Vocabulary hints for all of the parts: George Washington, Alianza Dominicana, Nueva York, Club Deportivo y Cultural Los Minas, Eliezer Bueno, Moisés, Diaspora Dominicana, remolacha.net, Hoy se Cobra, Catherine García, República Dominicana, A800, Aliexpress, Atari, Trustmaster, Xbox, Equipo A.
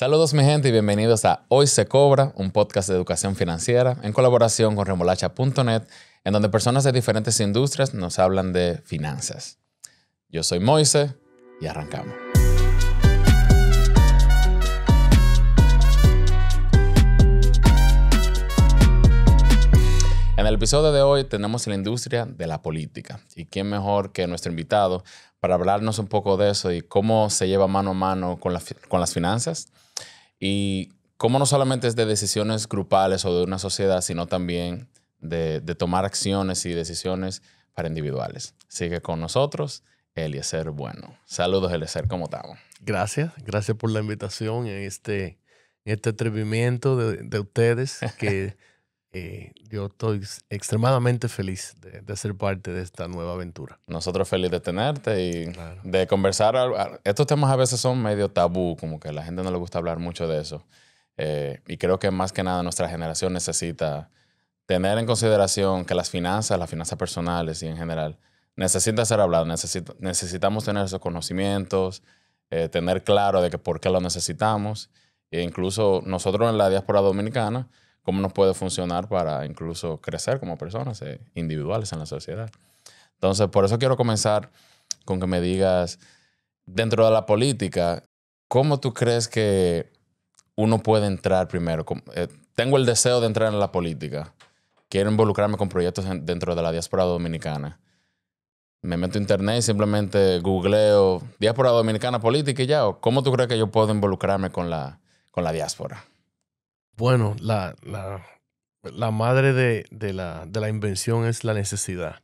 Saludos mi gente y bienvenidos a Hoy se Cobra, un podcast de educación financiera en colaboración con remolacha.net, en donde personas de diferentes industrias nos hablan de finanzas. Yo soy Moisés y arrancamos. En el episodio de hoy tenemos la industria de la política. ¿Y quién mejor que nuestro invitado para hablarnos un poco de eso y cómo se lleva mano a mano con las finanzas? Y cómo no solamente es de decisiones grupales o de una sociedad, sino también de tomar acciones y decisiones para individuales. Sigue con nosotros Eliezer Bueno. Saludos Eliezer, ¿cómo estamos? Gracias por la invitación en este atrevimiento de ustedes que... yo estoy extremadamente feliz de ser parte de esta nueva aventura. Nosotros feliz de tenerte y claro, de conversar. Estos temas a veces son medio tabú, como que a la gente no le gusta hablar mucho de eso. Y creo que más que nada nuestra generación necesita tener en consideración que las finanzas personales y en general, necesitan ser habladas. Necesitamos tener esos conocimientos, tener claro de que por qué lo necesitamos. E incluso nosotros en la diáspora dominicana, cómo nos puede funcionar para incluso crecer como personas individuales en la sociedad. Entonces, por eso quiero comenzar con que me digas, dentro de la política, ¿cómo tú crees que uno puede entrar primero? Tengo el deseo de entrar en la política. Quiero involucrarme con proyectos dentro de la diáspora dominicana. Me meto a internet y simplemente googleo diáspora dominicana política y ya. ¿Cómo tú crees que yo puedo involucrarme con la diáspora? Bueno, la madre de la invención es la necesidad.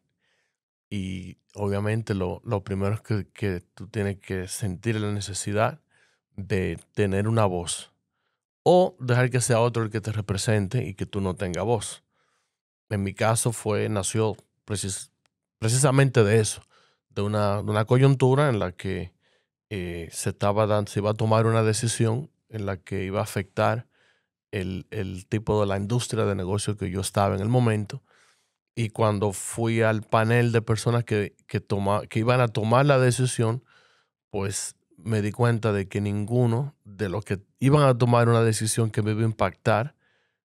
Y obviamente lo primero es que tú tienes que sentir la necesidad de tener una voz. O dejar que sea otro el que te represente y que tú no tengas voz. En mi caso nació precisamente de eso. De una coyuntura en la que se iba a tomar una decisión en la que iba a afectar el tipo de la industria de negocio que yo estaba en el momento. Y cuando fui al panel de personas que iban a tomar la decisión, pues me di cuenta de que ninguno de los que iban a tomar una decisión que me iba a impactar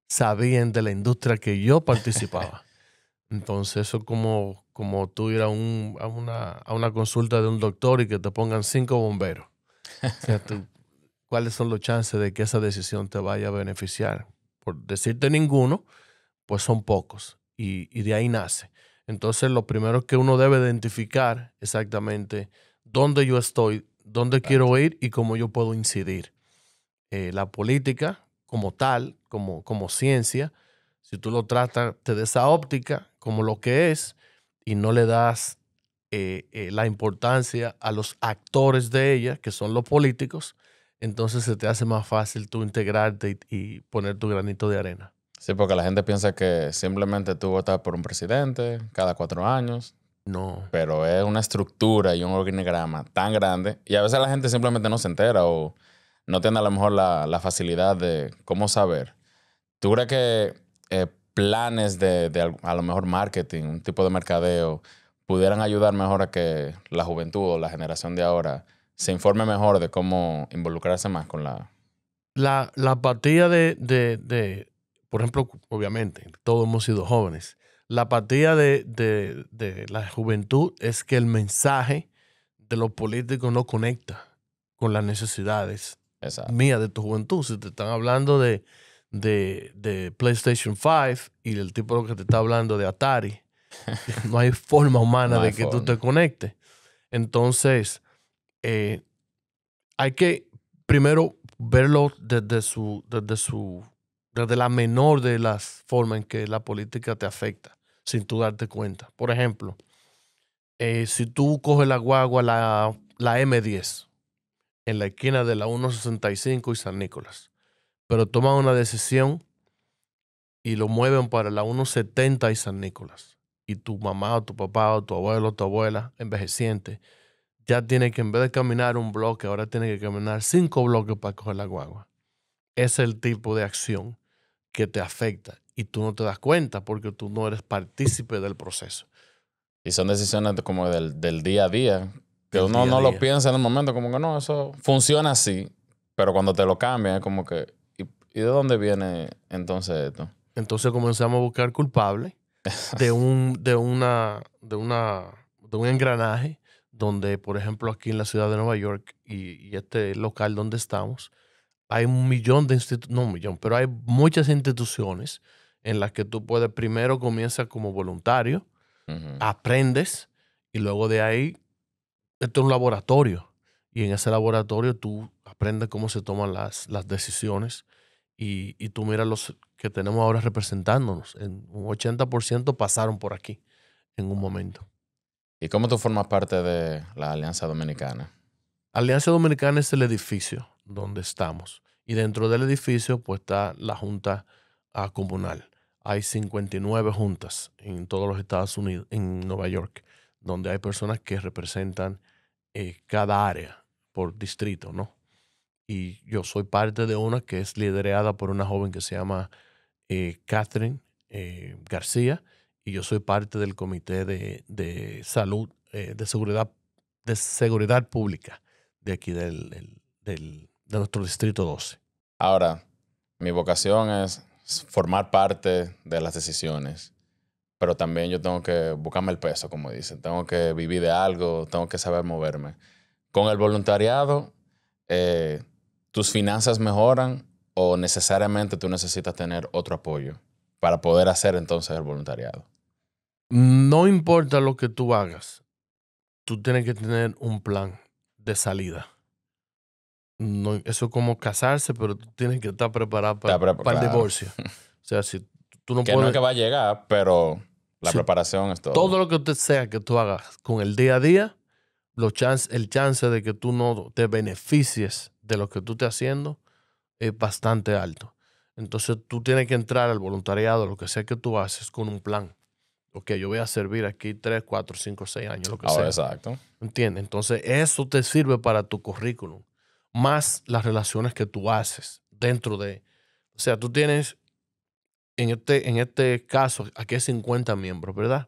sabían de la industria que yo participaba. Entonces eso es como tú ir a una consulta de un doctor y que te pongan 5 bomberos. O sea, tú... ¿Cuáles son los chances de que esa decisión te vaya a beneficiar? Por decirte ninguno, pues son pocos. Y de ahí nace. Entonces, lo primero es que uno debe identificar exactamente dónde yo estoy, dónde Exacto. quiero ir y cómo yo puedo incidir. La política como tal, como ciencia, si tú lo tratas desde esa óptica, como lo que es, y no le das la importancia a los actores de ella, que son los políticos, entonces se te hace más fácil tú integrarte y poner tu granito de arena. Sí, porque la gente piensa que simplemente tú votas por un presidente cada 4 años. No. Pero es una estructura y un organigrama tan grande. Y a veces la gente simplemente no se entera o no tiene a lo mejor la facilidad de cómo saber. ¿Tú crees que planes de a lo mejor marketing, un tipo de mercadeo, pudieran ayudar mejor a que la juventud o la generación de ahora se informe mejor de cómo involucrarse más con la apatía por ejemplo, obviamente, todos hemos sido jóvenes. La apatía de la juventud es que el mensaje de los políticos no conecta con las necesidades Exacto. mías de tu juventud. Si te están hablando de PlayStation 5 y el tipo que te está hablando de Atari, no hay forma humana no de que forma. Tú te conectes. Entonces... hay que primero verlo desde la menor de las formas en que la política te afecta, sin tú darte cuenta. Por ejemplo, si tú coges la guagua, la M10, en la esquina de la 165 y San Nicolás, pero toman una decisión y lo mueven para la 170 y San Nicolás, y tu mamá o tu papá o tu abuelo o tu abuela envejeciente, ya tiene que, en vez de caminar un bloque, ahora tiene que caminar 5 bloques para coger la guagua. Ese es el tipo de acción que te afecta. Y tú no te das cuenta porque tú no eres partícipe del proceso. Y son decisiones como del día a día. Que uno no lo piensa en el momento, como que no, eso funciona así. Pero cuando te lo cambian es como que... ¿Y de dónde viene entonces esto? Entonces comenzamos a buscar culpables de un engranaje donde, por ejemplo, aquí en la ciudad de Nueva York y este local donde estamos, hay pero hay muchas instituciones en las que tú puedes, primero comienzas como voluntario, aprendes y luego de ahí, esto es un laboratorio y en ese laboratorio tú aprendes cómo se toman las decisiones y tú miras los que tenemos ahora representándonos. En un 80% pasaron por aquí en un momento. ¿Y cómo tú formas parte de la Alianza Dominicana? Alianza Dominicana es el edificio donde estamos. Y dentro del edificio pues está la Junta Comunal. Hay 59 juntas en todos los Estados Unidos, en Nueva York, donde hay personas que representan cada área por distrito, ¿no? Y yo soy parte de una que es liderada por una joven que se llama Catherine García, y yo soy parte del comité de salud, de seguridad pública de aquí de nuestro distrito 12. Ahora, mi vocación es formar parte de las decisiones, pero también yo tengo que buscarme el peso, como dicen. Tengo que vivir de algo, tengo que saber moverme. Con el voluntariado, ¿tus finanzas mejoran o necesariamente tú necesitas tener otro apoyo para poder hacer entonces el voluntariado? No importa lo que tú hagas, tú tienes que tener un plan de salida. No, eso es como casarse, pero tú tienes que estar preparado para el divorcio. O sea, si tú no puedes... Que no es que va a llegar, pero la preparación es todo. Todo lo que sea que tú hagas con el día a día, el chance de que tú no te beneficies de lo que tú estás haciendo es bastante alto. Entonces tú tienes que entrar al voluntariado, lo que sea que tú haces, con un plan. Ok, yo voy a servir aquí 3, 4, 5, 6 años, lo que sea. Exacto. ¿Entiendes? Entonces eso te sirve para tu currículum, más las relaciones que tú haces dentro de... O sea, tú tienes, en este caso, aquí hay 50 miembros, ¿verdad?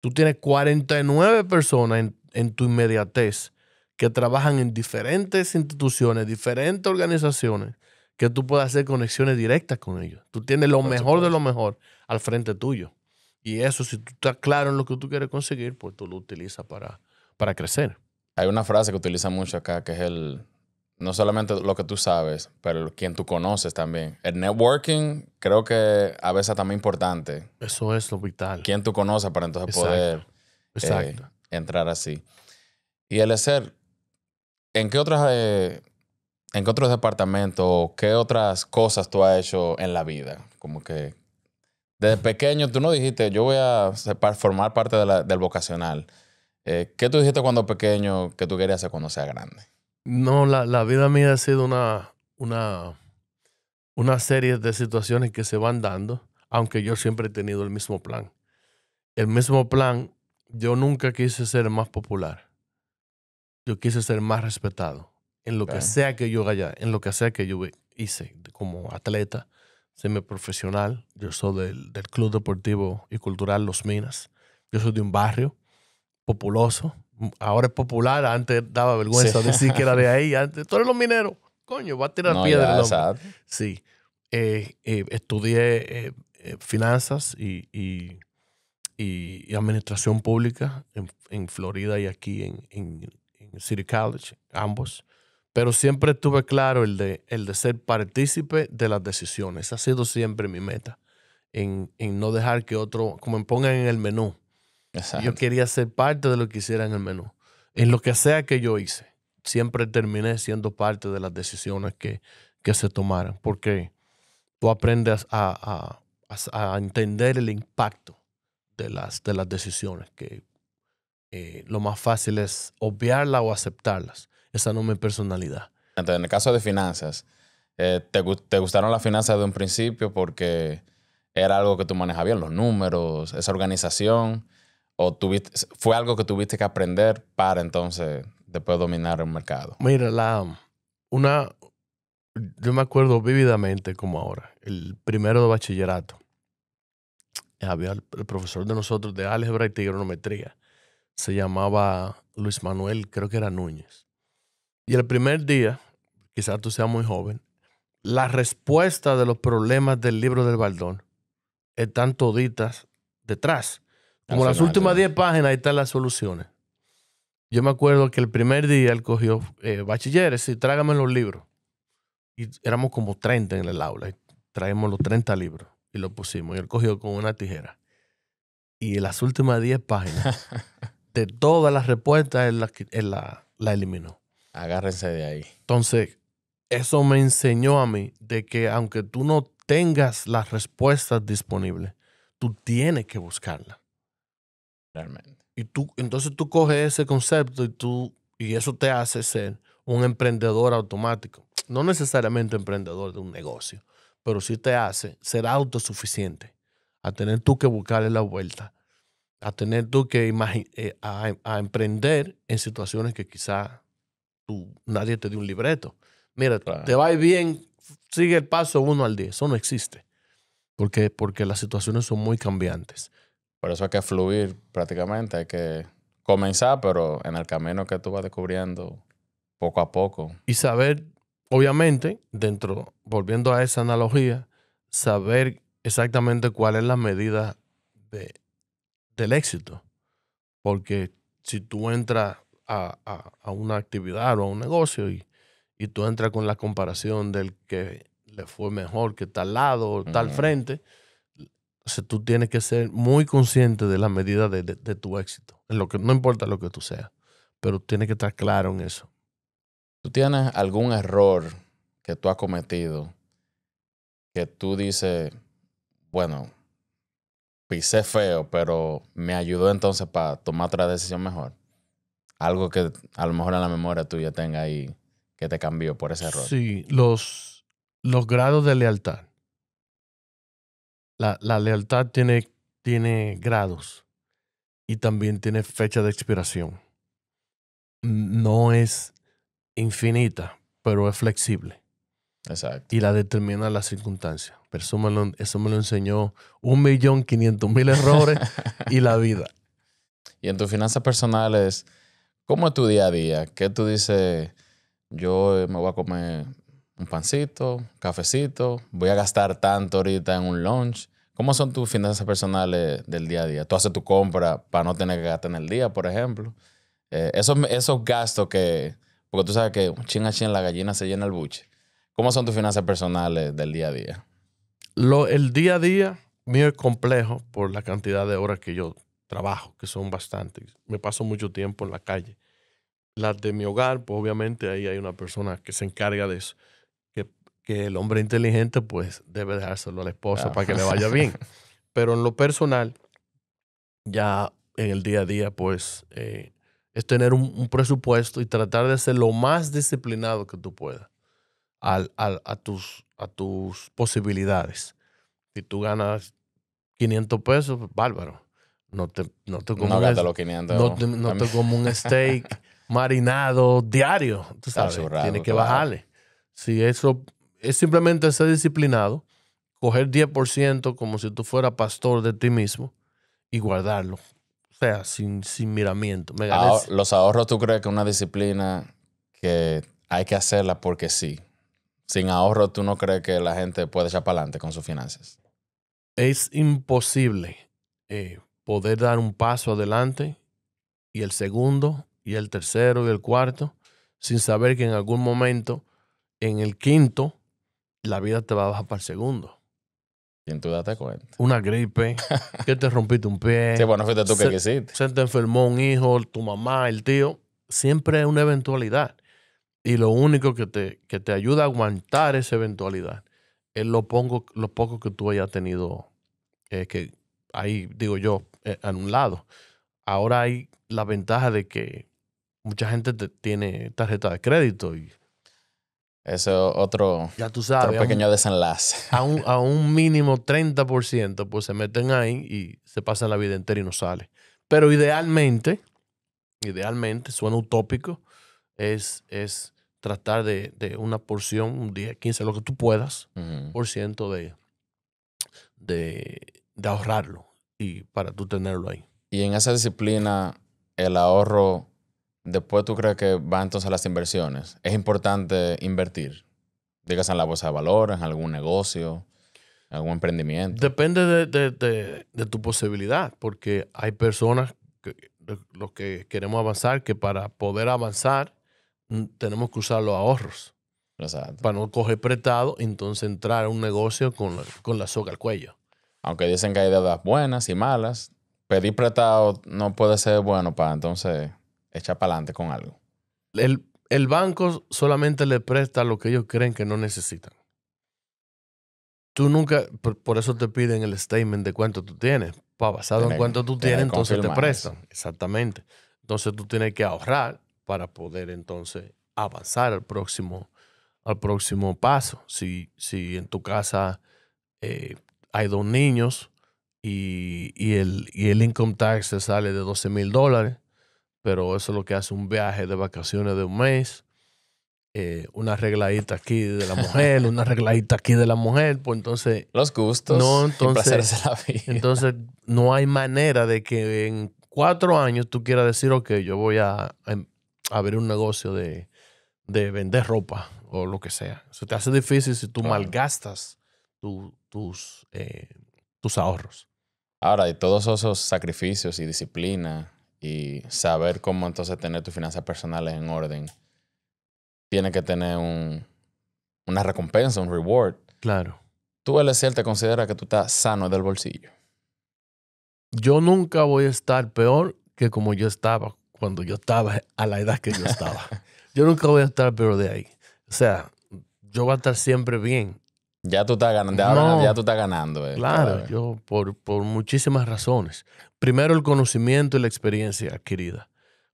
Tú tienes 49 personas en tu inmediatez que trabajan en diferentes instituciones, diferentes organizaciones, que tú puedes hacer conexiones directas con ellos. Tú tienes lo mejor de lo mejor al frente tuyo. Y eso, si tú estás claro en lo que tú quieres conseguir, pues tú lo utilizas para crecer. Hay una frase que utilizan mucho acá, que es no solamente lo que tú sabes, pero quien tú conoces también. El networking creo que a veces es también importante. Eso es lo vital. Quien tú conoces para entonces poder entrar así. Y Eliezer, ¿en qué otros departamentos, qué otras cosas tú has hecho en la vida? Como que desde pequeño tú no dijiste, yo voy a formar parte del vocacional. ¿Qué tú dijiste cuando pequeño que tú querías hacer cuando sea grande? No, la vida mía ha sido una serie de situaciones que se van dando, aunque yo siempre he tenido el mismo plan. El mismo plan, yo nunca quise ser más popular. Yo quise ser más respetado. En lo que sea que yo haya, en lo que sea que yo hice como atleta, semiprofesional. Yo soy del Club Deportivo y Cultural Los Minas. Yo soy de un barrio populoso. Ahora es popular, antes daba vergüenza decir que era de ahí. Antes, tú eres los mineros, coño, va a tirar piedra. Exacto. Sí. Estudié finanzas y administración pública en Florida y aquí en City College, ambos. Pero siempre tuve claro el de ser partícipe de las decisiones. Esa ha sido siempre mi meta, en no dejar que otro, como me pongan en el menú. Exacto. Yo quería ser parte de lo que hiciera en el menú. En lo que sea que yo hice, siempre terminé siendo parte de las decisiones que se tomaran. Porque tú aprendes a entender el impacto de las decisiones. Que lo más fácil es obviarlas o aceptarlas. Esa no es mi personalidad. Entonces, en el caso de finanzas, ¿te gustaron las finanzas de un principio porque era algo que tú manejabas bien, los números, esa organización? ¿O fue algo que tuviste que aprender para entonces después dominar el mercado? Mira, yo me acuerdo vívidamente como ahora, el primero de bachillerato. Había el profesor de nosotros de álgebra y trigonometría. Se llamaba Luis Manuel, creo que era Núñez. Y el primer día quizás tú seas muy joven, las respuestas de los problemas del libro del Baldón están toditas detrás. Como las últimas 10 páginas, ahí están las soluciones. Yo me acuerdo que el primer día él cogió bachilleres y trágame los libros. Y éramos como 30 en el aula. Y traemos los 30 libros y los pusimos. Y él cogió con una tijera. Y en las últimas 10 páginas de todas las respuestas él la eliminó. Agárrense de ahí. Entonces, eso me enseñó a mí de que aunque tú no tengas las respuestas disponibles, tú tienes que buscarlas. Realmente. Y tú, entonces tú coges ese concepto y eso te hace ser un emprendedor automático. No necesariamente emprendedor de un negocio, pero sí te hace ser autosuficiente. A tener tú que buscarle la vuelta. A tener tú que a emprender en situaciones que quizás nadie te dé un libreto. Mira, claro, te va bien, sigue el paso 1 al 10. Eso no existe. ¿Por qué? Porque las situaciones son muy cambiantes. Por eso hay que fluir prácticamente, hay que comenzar, pero en el camino que tú vas descubriendo poco a poco. Y saber, obviamente, dentro, volviendo a esa analogía, saber exactamente cuál es la medida del éxito. Porque si tú entras a una actividad o a un negocio y tú entras con la comparación del que le fue mejor que tal lado o tal frente, o sea, tú tienes que ser muy consciente de la medida de tu éxito. En lo que, no importa lo que tú seas, pero tienes que estar claro en eso. ¿Tú tienes algún error que tú has cometido que tú dices, bueno, pisé feo, pero me ayudó entonces para tomar otra decisión mejor? Algo que a lo mejor en la memoria tuya tenga ahí que te cambió por ese error. Sí, los grados de lealtad. La lealtad tiene grados y también tiene fecha de expiración. No es infinita, pero es flexible. Exacto. Y la determina las circunstancias. Pero eso me lo enseñó 1.500.000 errores y la vida. Y en tus finanzas personales, ¿cómo es tu día a día? ¿Qué tú dices? Yo me voy a comer un pancito, cafecito, voy a gastar tanto ahorita en un lunch. ¿Cómo son tus finanzas personales del día a día? ¿Tú haces tu compra para no tener que gastar en el día, por ejemplo? Esos gastos que... Porque tú sabes que chin a chin la gallina se llena el buche. ¿Cómo son tus finanzas personales del día a día? El día a día mío es complejo por la cantidad de horas que yo trabajo, que son bastantes. Me paso mucho tiempo en la calle. Las de mi hogar, pues obviamente ahí hay una persona que se encarga de eso. Que el hombre inteligente pues debe dejárselo a la esposa, claro, para que le vaya bien. Pero en lo personal, ya en el día a día pues es tener un presupuesto y tratar de ser lo más disciplinado que tú puedas a tus posibilidades. Si tú ganas 500 pesos, bárbaro. No te como un steak marinado diario. Tú sabes, tienes que bajarle. Si eso... Es simplemente ser disciplinado, coger 10% como si tú fueras pastor de ti mismo y guardarlo. O sea, sin miramiento. Los ahorros, ¿tú crees que es una disciplina que hay que hacerla porque sí? Sin ahorro, ¿tú no crees que la gente puede echar para adelante con sus finanzas? Es imposible poder dar un paso adelante y el segundo, y el tercero, y el cuarto, sin saber que en algún momento, en el quinto, la vida te va a bajar para el segundo. ¿Quién tú date cuenta? Una gripe, que te rompiste un pie. Sí, bueno, fuiste tú que quisiste. Se te enfermó un hijo, tu mamá, el tío. Siempre es una eventualidad. Y lo único que te ayuda a aguantar esa eventualidad es lo poco que tú hayas tenido, que ahí, digo yo, anulado. Ahora hay la ventaja de que mucha gente tiene tarjeta de crédito y... Eso es otro, ya tú sabes, otro pequeño desenlace. A un mínimo 30%, pues se meten ahí y se pasan la vida entera y no sale. Pero idealmente, suena utópico, es tratar de una porción, un 10, 15, lo que tú puedas, por ciento de ahorrarlo y para tú tenerlo ahí. Y en esa disciplina, el ahorro después tú crees que van entonces a las inversiones. ¿Es importante invertir? Dígase en la bolsa de valores, en algún negocio, en algún emprendimiento. Depende de tu posibilidad, porque hay personas, los que queremos avanzar, que para poder avanzar tenemos que usar los ahorros. Exacto. Para no coger prestado, entonces entrar a un negocio con la soga al cuello. Aunque dicen que hay deudas buenas y malas, pedir prestado no puede ser bueno para entonces echar para adelante con algo. El banco solamente le presta lo que ellos creen que no necesitan. Tú nunca, por eso te piden el statement de cuánto tú tienes. Basado en cuánto tú tienes, entonces te prestan. Eso. Exactamente. Entonces tú tienes que ahorrar para poder entonces avanzar al próximo paso. Si en tu casa hay dos niños y el income tax se sale de $12,000, pero eso es lo que hace un viaje de vacaciones de un mes, una arregladita aquí de la mujer, pues entonces... Los gustos, no, entonces, y placeres de la vida. Entonces no hay manera de que en 4 años tú quieras decir, ok, yo voy a abrir un negocio de vender ropa o lo que sea. Se te hace difícil si tú malgastas tus ahorros. Ahora, y todos esos sacrificios y disciplina y saber cómo entonces tener tus finanzas personales en orden, tiene que tener una recompensa, un reward. Claro. ¿Tú, Eliezer, te consideras que tú estás sano del bolsillo? Yo nunca voy a estar peor que como yo estaba cuando yo estaba a la edad que yo estaba. Yo nunca voy a estar peor de ahí. O sea, yo voy a estar siempre bien. Ya tú estás ganando. Ya tú estás ganando. Claro, yo por muchísimas razones. Primero, el conocimiento y la experiencia adquirida.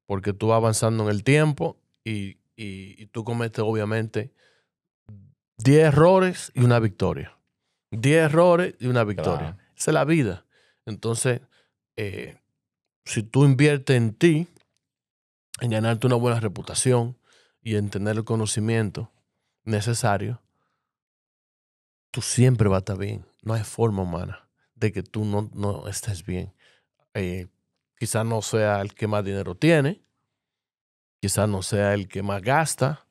Porque tú vas avanzando en el tiempo y tú cometes, obviamente, 10 errores y una victoria. 10 errores y una victoria. Claro. Esa es la vida. Entonces, si tú inviertes en ti, en ganarte una buena reputación y en tener el conocimiento necesario, tú siempre vas a estar bien. No hay forma humana de que tú no estés bien. Quizás no sea el que más dinero tiene, quizás no sea el que más gasta,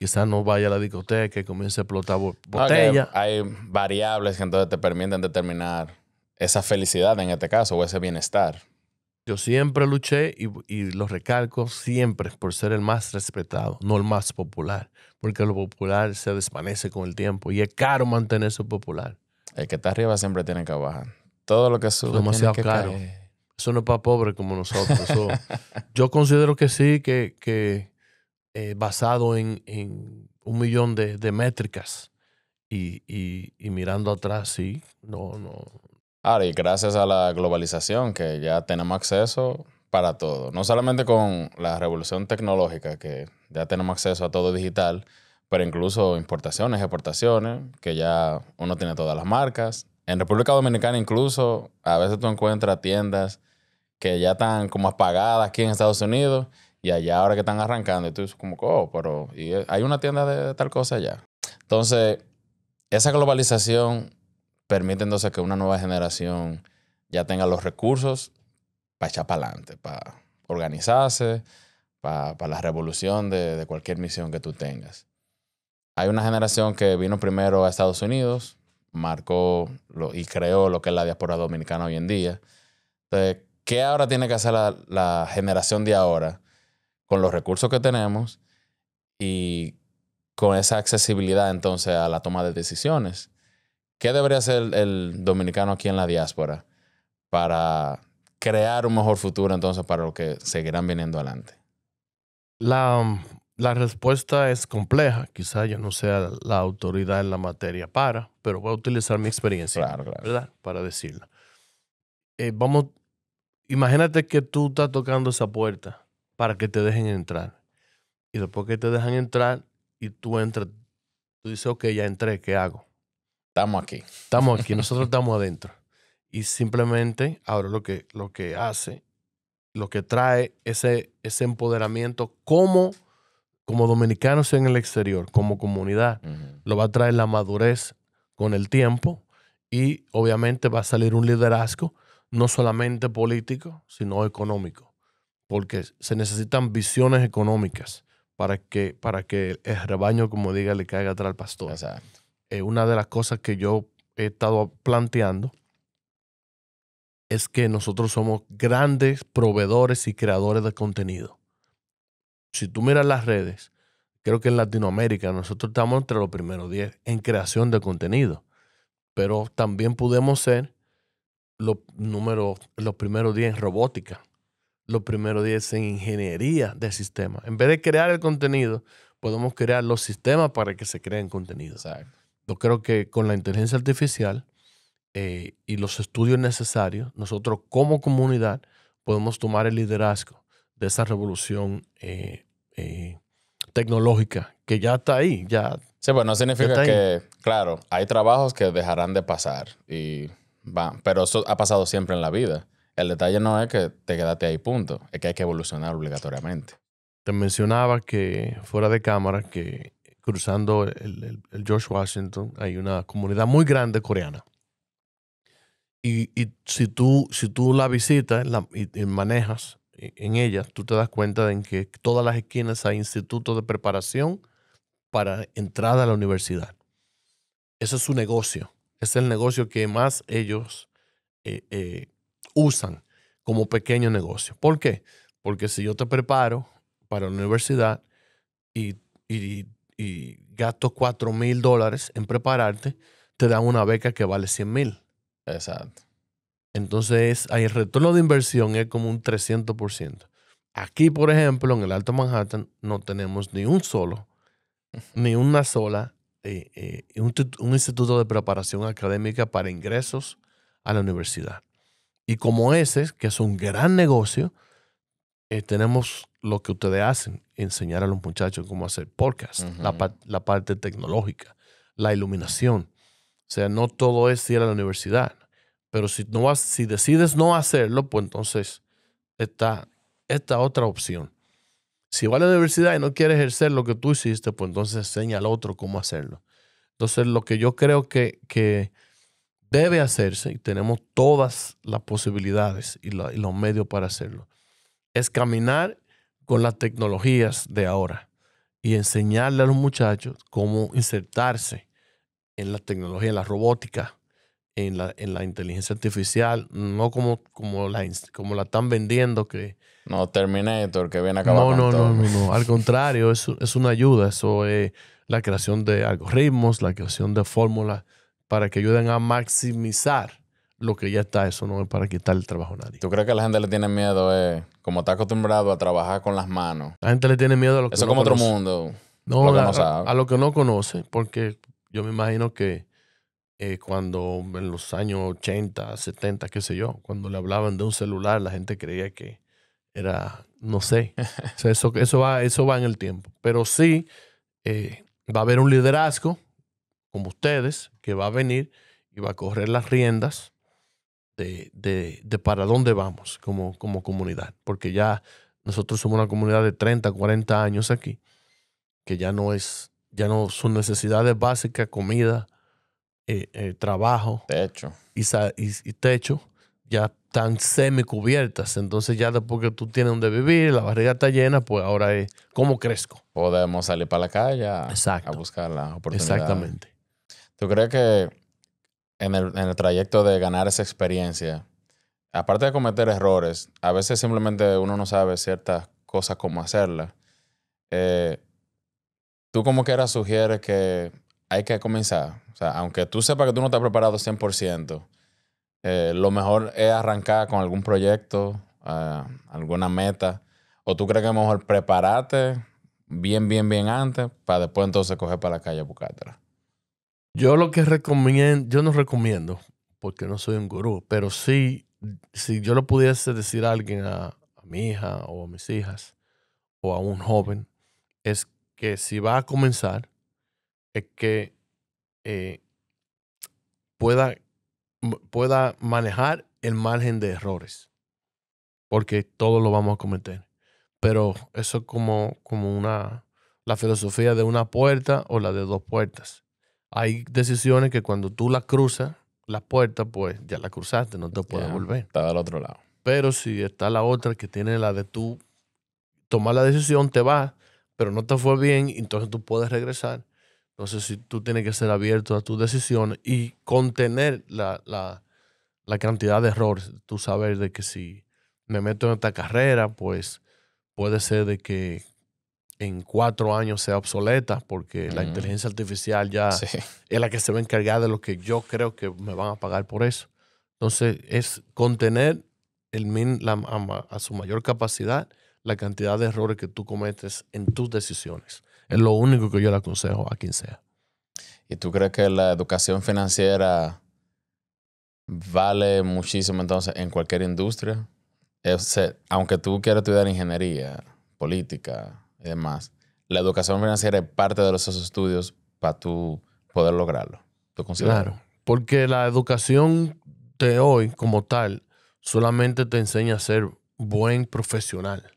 quizás no vaya a la discoteca y comience a explotar botellas. Okay. Hay variables que entonces te permiten determinar esa felicidad en este caso o ese bienestar. Yo siempre luché y lo recalco siempre por ser el más respetado, no el más popular, porque lo popular se desvanece con el tiempo y es caro mantenerse popular. El que está arriba siempre tiene que bajar. Todo lo que sube demasiado tiene que caro. Caer. Eso no es para pobres como nosotros. Eso, yo considero que sí, que basado en 1 millón de métricas y mirando atrás, sí, no. Ahora, y gracias a la globalización que ya tenemos acceso para todo. No solamente con la revolución tecnológica, que ya tenemos acceso a todo digital, pero incluso importaciones, exportaciones, que ya uno tiene todas las marcas. En República Dominicana incluso a veces tú encuentras tiendas que ya están como apagadas aquí en Estados Unidos y allá ahora que están arrancando. Y tú dices como, oh, pero ¿y hay una tienda de tal cosa allá? Entonces, esa globalización permite entonces que una nueva generación ya tenga los recursos para echar para adelante, para organizarse, para la revolución de cualquier misión que tú tengas. Hay una generación que vino primero a Estados Unidos, marcó y creó lo que es la diáspora dominicana hoy en día. Entonces, ¿qué ahora tiene que hacer la generación de ahora con los recursos que tenemos y con esa accesibilidad entonces a la toma de decisiones? ¿Qué debería hacer el dominicano aquí en la diáspora para crear un mejor futuro entonces para los que seguirán viniendo adelante? La respuesta es compleja. Quizá yo no sea la autoridad en la materia pero voy a utilizar mi experiencia, claro. ¿Verdad? Para decirla. Imagínate que tú estás tocando esa puerta para que te dejen entrar. Y después que te dejan entrar y tú entras, tú dices, ok, ya entré, ¿qué hago? Estamos aquí, nosotros estamos adentro. Y simplemente ahora lo que trae ese empoderamiento como dominicanos en el exterior, como comunidad, lo va a traer la madurez con el tiempo y obviamente va a salir un liderazgo, no solamente político, sino económico. porque se necesitan visiones económicas para que el rebaño, como diga, le caiga atrás al pastor. Exacto. Una de las cosas que yo he estado planteando es que nosotros somos grandes proveedores y creadores de contenido. Si tú miras las redes, creo que en Latinoamérica nosotros estamos entre los primeros 10 en creación de contenido, pero también podemos ser los primeros 10 en robótica, los primeros 10 en ingeniería de sistemas. En vez de crear el contenido, podemos crear los sistemas para que se creen contenidos. Exacto. Yo creo que con la inteligencia artificial y los estudios necesarios, nosotros como comunidad podemos tomar el liderazgo de esa revolución tecnológica que ya está ahí. Ya, sí, pues no significa que, claro, hay trabajos que dejarán de pasar, y van, pero eso ha pasado siempre en la vida. El detalle no es que te quedaste ahí, punto. Es que hay que evolucionar obligatoriamente. Te mencionaba que fuera de cámara que cruzando el George Washington hay una comunidad muy grande coreana. Y si tú la visitas y manejas en ella, tú te das cuenta de que en todas las esquinas hay institutos de preparación para entrada a la universidad. Ese es su negocio. Es el negocio que más ellos usan como pequeño negocio. ¿Por qué? Porque si yo te preparo para la universidad y gasto $4,000 en prepararte, te dan una beca que vale $100,000. Exacto. Entonces, el retorno de inversión es como un 300%. Aquí, por ejemplo, en el Alto Manhattan, no tenemos ni un solo, ni una sola, un instituto de preparación académica para ingresos a la universidad. Y como ese, que es un gran negocio, tenemos lo que ustedes hacen, enseñar a los muchachos cómo hacer podcast, la parte tecnológica, la iluminación. O sea, no todo es ir a la universidad, pero si decides no hacerlo, pues entonces está esta otra opción. Si vas a la universidad y no quieres ejercer lo que tú hiciste, pues entonces enseña al otro cómo hacerlo. Entonces, lo que yo creo que debe hacerse, y tenemos todas las posibilidades y los medios para hacerlo, es caminar con las tecnologías de ahora y enseñarle a los muchachos cómo insertarse en la tecnología, en la robótica, en la inteligencia artificial, no como la están vendiendo. Que no, Terminator, que viene a acabar con todo. No. Al contrario, es una ayuda. Eso es la creación de algoritmos, la creación de fórmulas para que ayuden a maximizar lo que ya está. Eso no es para quitar el trabajo a nadie. ¿Tú crees que a la gente le tiene miedo? Como está acostumbrado a trabajar con las manos. La gente le tiene miedo a lo que no conoce. Eso es como otro mundo. No, a lo que no conoce, porque yo me imagino que cuando en los años 80, 70, qué sé yo, cuando le hablaban de un celular, la gente creía que era, no sé. O sea, eso va en el tiempo. Pero sí va a haber un liderazgo como ustedes que va a venir y va a correr las riendas de para dónde vamos como comunidad. Porque ya nosotros somos una comunidad de 30, 40 años aquí, que ya no son necesidades básicas, comida, trabajo, techo. Y techo, ya están semicubiertas. Entonces ya después que tú tienes donde vivir, la barriga está llena, pues ahora es ¿cómo crezco? Podemos salir para la calle a buscar las oportunidades. Exactamente. ¿Tú crees que en el trayecto de ganar esa experiencia, aparte de cometer errores, a veces simplemente uno no sabe ciertas cosas cómo hacerlas? Tú como quiera sugieres que hay que comenzar. O sea, aunque tú sepas que tú no estás preparado 100%, lo mejor es arrancar con algún proyecto, alguna meta. ¿O tú crees que es mejor prepararte bien antes para después entonces coger para la calle a buscártela? Yo no recomiendo, porque no soy un gurú, pero sí, si yo lo pudiese decir a alguien, a mi hija o a mis hijas o a un joven, es que si va a comenzar, es que pueda manejar el margen de errores, porque todos lo vamos a cometer. Pero eso es la filosofía de una puerta o la de dos puertas. Hay decisiones que cuando tú las cruzas, la puerta, pues ya la cruzaste, no te puedes volver. Está del otro lado. Pero si está la otra que tiene la de tú tomar la decisión, te vas, pero no te fue bien, entonces tú puedes regresar. Entonces si tú tienes que ser abierto a tus decisiones y contener la cantidad de errores. Tú sabes de que si me meto en esta carrera, pues puede ser de que en 4 años sea obsoleta, porque la inteligencia artificial ya es la que se va a encargar de lo que yo creo que me van a pagar por eso. Entonces es contener a su mayor capacidad la cantidad de errores que tú cometes en tus decisiones. Es lo único que yo le aconsejo a quien sea. ¿Y tú crees que la educación financiera vale muchísimo entonces en cualquier industria? O sea, aunque tú quieras estudiar ingeniería, política y demás, ¿la educación financiera es parte de esos estudios para tú poder lograrlo? ¿Tú consideras? Claro, porque la educación de hoy como tal solamente te enseña a ser buen profesional,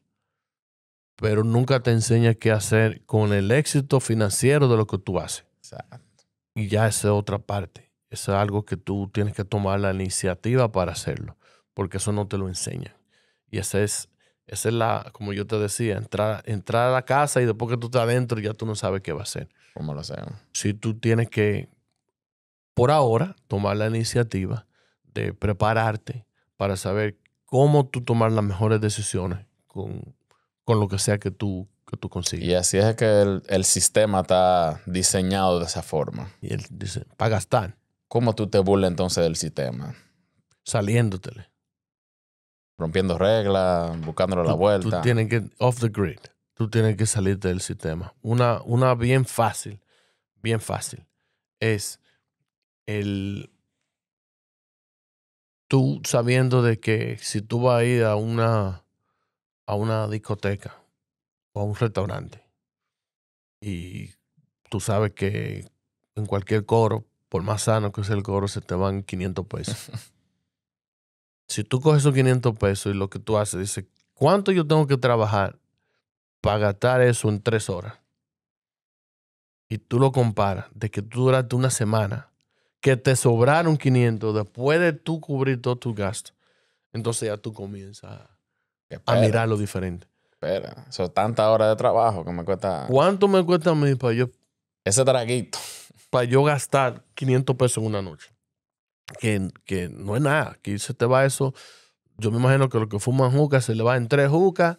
pero nunca te enseña qué hacer con el éxito financiero de lo que tú haces. Exacto. Y ya esa es otra parte. Eso es algo que tú tienes que tomar la iniciativa para hacerlo, porque eso no te lo enseñan. Y esa es la, como yo te decía, entrar a la casa y después que tú estás adentro ya tú no sabes qué va a hacer. ¿Cómo lo hacemos? Si tú tienes que, por ahora, tomar la iniciativa de prepararte para saber cómo tú tomar las mejores decisiones con lo que sea que tú consigas. Y así es que el sistema está diseñado de esa forma. Y él dice, para gastar. ¿Cómo tú te burlas entonces del sistema? Saliéndotele. Rompiendo reglas, buscándole la vuelta. Tú tienes que, off the grid, tú tienes que salirte del sistema. Una bien fácil, es tú sabiendo de que si tú vas a ir a una discoteca o a un restaurante y tú sabes que en cualquier coro, por más sano que sea el coro, se te van 500 pesos. Si tú coges esos 500 pesos y lo que tú haces, dices, ¿cuánto yo tengo que trabajar para gastar eso en 3 horas? Y tú lo comparas de que tú duraste una semana, que te sobraron 500 después de tú cubrir todos tus gastos. Entonces ya tú comienzas a mirar lo diferente. Espera, son tantas horas de trabajo que me cuesta. ¿Cuánto me cuesta a mí para yo? Ese traguito. Para yo gastar 500 pesos en una noche. Que no es nada. Que se te va eso. Yo me imagino que lo que fuman juca se le va en 3 jucas,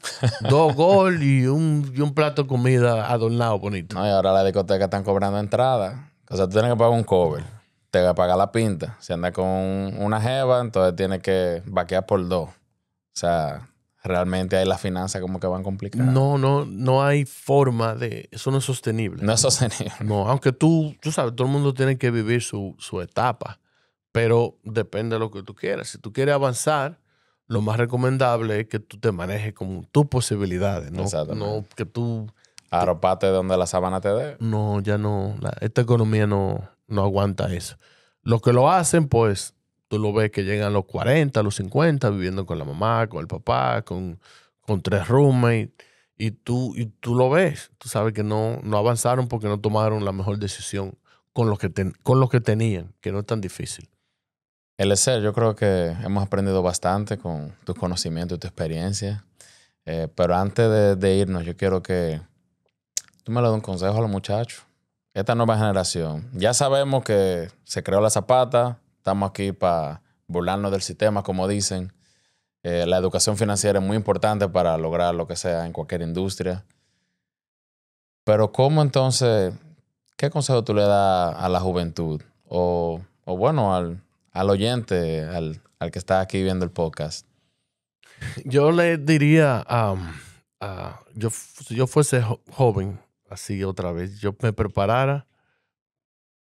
2 gol y un plato de comida adornado bonito. No, y ahora las discotecas están cobrando entrada. O sea, tú tienes que pagar un cover. Te va a pagar la pinta. Si andas con una jeva, entonces tienes que vaquear por 2. O sea, realmente ahí las finanzas como que van complicadas. No hay forma de... Eso no es sostenible. No es sostenible. No, aunque tú sabes, todo el mundo tiene que vivir su etapa. Pero depende de lo que tú quieras. Si tú quieres avanzar, lo más recomendable es que tú te manejes con tus posibilidades. No que tú... Arropate de donde la sábana te dé. No, ya no. Esta economía no aguanta eso. Los que lo hacen, pues, tú lo ves que llegan a los 40, a los 50, viviendo con la mamá, con el papá, con 3 roommates. Y tú lo ves. Tú sabes que no avanzaron porque no tomaron la mejor decisión con lo que tenían, que no es tan difícil. Eliezer, yo creo que hemos aprendido bastante con tus conocimientos y tu experiencia. Pero antes de irnos, yo quiero que tú me le des un consejo a los muchachos. Esta nueva generación. Ya sabemos que se creó la zapata. Estamos aquí para burlarnos del sistema, como dicen. La educación financiera es muy importante para lograr lo que sea en cualquier industria. Pero ¿cómo entonces? ¿Qué consejo tú le das a la juventud? O bueno, al oyente, al que está aquí viendo el podcast. Yo le diría, si yo fuese joven, así otra vez, yo me preparara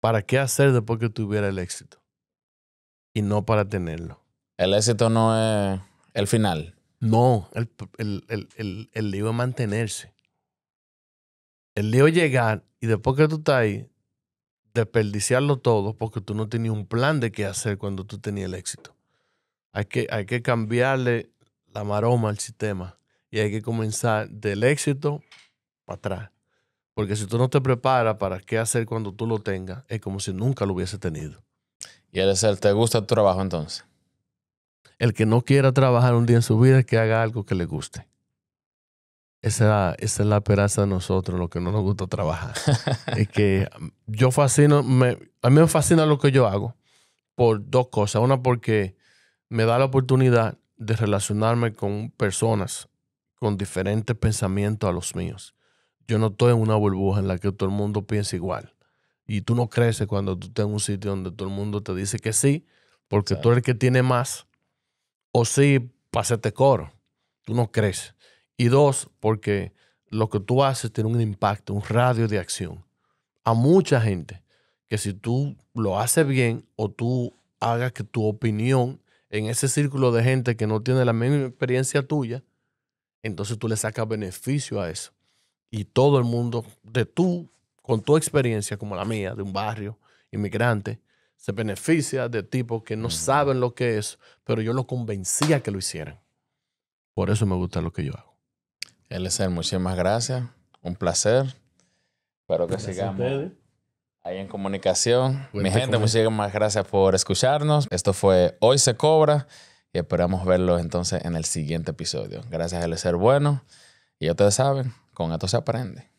para qué hacer después que tuviera el éxito y no para tenerlo. ¿El éxito no es el final? No, el lío es mantenerse. El lío es llegar y después que tú estás ahí, desperdiciarlo todo porque tú no tenías un plan de qué hacer cuando tú tenías el éxito. Hay que cambiarle la maroma al sistema y hay que comenzar del éxito para atrás. Porque si tú no te preparas para qué hacer cuando tú lo tengas, es como si nunca lo hubiese tenido. ¿Y Eliezer, te gusta tu trabajo entonces? El que no quiera trabajar un día en su vida, que haga algo que le guste. Esa es la esperanza de nosotros, lo que no nos gusta trabajar. Es que yo fascino, a mí me fascina lo que yo hago por dos cosas. Una, porque me da la oportunidad de relacionarme con personas con diferentes pensamientos a los míos. Yo no estoy en una burbuja en la que todo el mundo piensa igual. Y tú no creces cuando tú estás en un sitio donde todo el mundo te dice que sí, porque tú eres el que tiene más. O sí, pasete coro. Tú no creces. Y dos, porque lo que tú haces tiene un impacto, un radio de acción a mucha gente, que si tú lo haces bien o tú hagas que tu opinión en ese círculo de gente que no tiene la misma experiencia tuya, entonces tú le sacas beneficio a eso. Y todo el mundo, con tu experiencia como la mía, de un barrio inmigrante, se beneficia de tipos que no saben lo que es, pero yo los convencía que lo hicieran. Por eso me gusta lo que yo hago. Eliezer, muchísimas gracias. Un placer. Espero que sigamos ahí en comunicación. Mi gente, muchísimas gracias por escucharnos. Esto fue Hoy se Cobra y esperamos verlos entonces en el siguiente episodio. Gracias, Eliezer Bueno. Y ustedes saben, con esto se aprende.